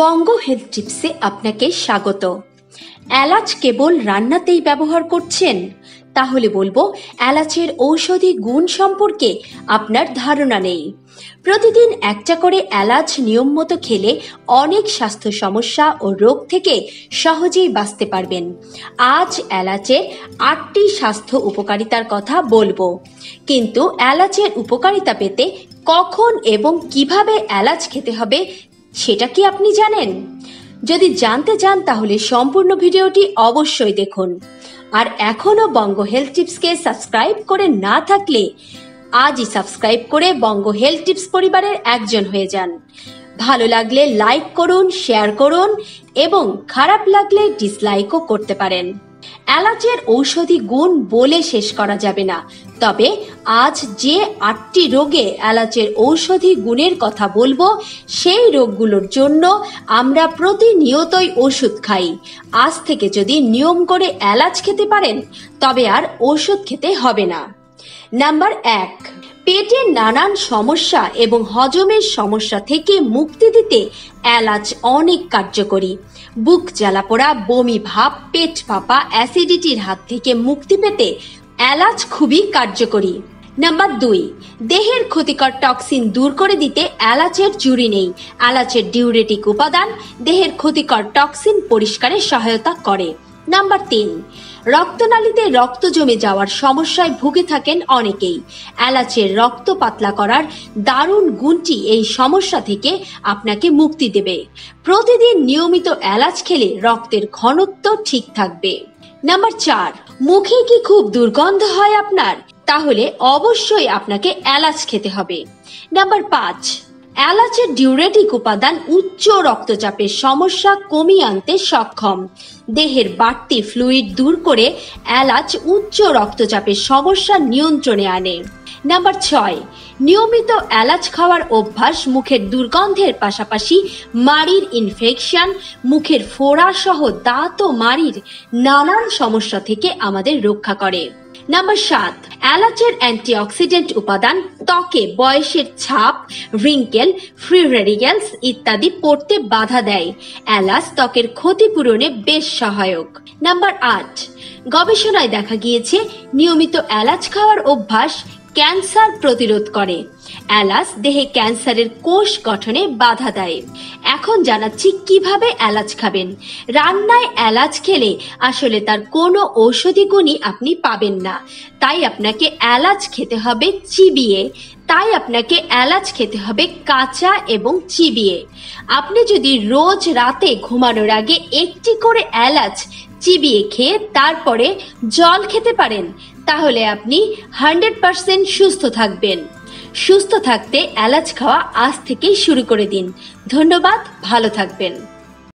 বঙ্গো health টিপসে আপনাকে স্বাগত। এলাচ কেবল রান্নাতেই ব্যবহার করছেন? তাহলে বলবো এলাচের ঔষধি গুণ সম্পর্কে আপনার ধারণা নেই। প্রতিদিন একটা করে এলাচ নিয়ম মতো খেলে অনেক স্বাস্থ্য সমস্যা ও রোগ থেকে সহজেই বাঁচতে পারবেন। আজ এলাচের ৮টি স্বাস্থ্য উপকারিতার কথা বলবো, কিন্তু এলাচের উপকারিতা পেতে কখন এবং কিভাবে এলাচ খেতে হবে সেটা কি আপনি জানেন? যদি জানতে চান তাহলে সম্পূর্ণ ভিডিওটি অবশ্যই দেখুন। আর এখনো বঙ্গো হেলথ টিপসকে সাবস্ক্রাইব করে না থাকলে আজই সাবস্ক্রাইব করে বঙ্গো হেলথ টিপস পরিবারের একজন হয়ে যান। ভালো লাগলে লাইক করুন, শেয়ার করুন এবং খারাপ লাগলে ডিসলাইকও করতে পারেন। এলাচের ঔষধি গুণ বলে শেষ করা যাবে না, তবে আজ যে ৮টি রোগে এলাচের ঔষধি গুণের কথা বলবো সেই রোগগুলোর জন্য আমরা প্রতিনিয়তই ওষুধ খাই। আজ থেকে যদি নিয়ম করে এলাচ খেতে পারেন তবে আর ওষুধ খেতে হবে না। নাম্বার ১, পেটের নানান সমস্যা এবং হজমের সমস্যা থেকে মুক্তি দিতে এলাচ অনেক কার্যকরী। বুক জ্বালা পোড়া, বমি ভাব, পেট ফাঁপা, অ্যাসিডিটির হাত থেকে মুক্তি পেতে এলাচ খুবই কার্যকরী। নাম্বার ২, দেহের ক্ষতিকর টক্সিন দূর করে দিতে এলাচের জুড়ি নেই। এলাচের ডিউরেটিক উপাদান দেহের ক্ষতিকর টক্সিন পরিষ্কারে সহায়তা করে। নাম্বার ৩, রক্তনালীতে রক্ত জমে যাওয়ার সমস্যায় ভুগে থাকেন অনেকেই। এলাচের রক্ত পাতলা করার দারুণ গুণটি এই সমস্যা থেকে আপনাকে মুক্তি দেবে। প্রতিদিন নিয়মিত এলাচ খেলে রক্তের ঘনত্ব ঠিক থাকবে। নাম্বার ৪, মুখে কি খুব দুর্গন্ধ হয় আপনার? তাহলে অবশ্যই আপনাকে এলাচ খেতে হবে। নাম্বার ৫, এলাচের ডিউরেটিক উপাদান উচ্চ রক্তচাপের সমস্যা কমিয়ে আনতে সক্ষম। দেহের বাড়তি ফ্লুইড দূর করে এলাচ উচ্চ রক্তচাপের সমস্যা নিয়ন্ত্রণে আনে। নাম্বার ৬, নিয়মিত এলাচ খাওয়ার অভ্যাস মুখের দুর্গন্ধের পাশাপাশি মাড়ির ইনফেকশন, মুখের ফোড়া সহ দাঁত ও মাড়ির নানান সমস্যা থেকে আমাদের রক্ষা করে। নাম্বার ৭, এলাচের অ্যান্টিঅক্সিডেন্ট উপাদান ত্বকে বয়সের ছাপ, রিঙ্কেল, ফ্রি রেডিক্যালস ইত্যাদি পড়তে বাধা দেয়। এলাচ ত্বকের ক্ষতিপূরণে বেশ সহায়ক। নাম্বার ৮, গবেষণায় দেখা গিয়েছে নিয়মিত এলাচ খাওয়ার অভ্যাস ক্যান্সার প্রতিরোধ করে। এলাচ দেহে ক্যান্সারের কোষ গঠনে বাধা দেয়। এখন জানাচ্ছি কিভাবে এলাচ খাবেন। রান্নায় এলাচ খেলে আসলে তার কোনো ঔষধি গুণই আপনি পাবেন না, তাই আপনাকে এলাচ খেতে হবে চিবিয়ে। কাঁচা এবং চিবিয়ে। আপনি যদি রোজ রাতে ঘুমানোর আগে একটি করে এলাচ চিবিয়ে খেয়ে তারপরে জল খেতে পারেন তাহলে আপনি 100% সুস্থ থাকবেন। সুস্থ থাকতে এলাচ খাওয়া আজ থেকেই শুরু করে দিন। ধন্যবাদ, ভালো থাকবেন।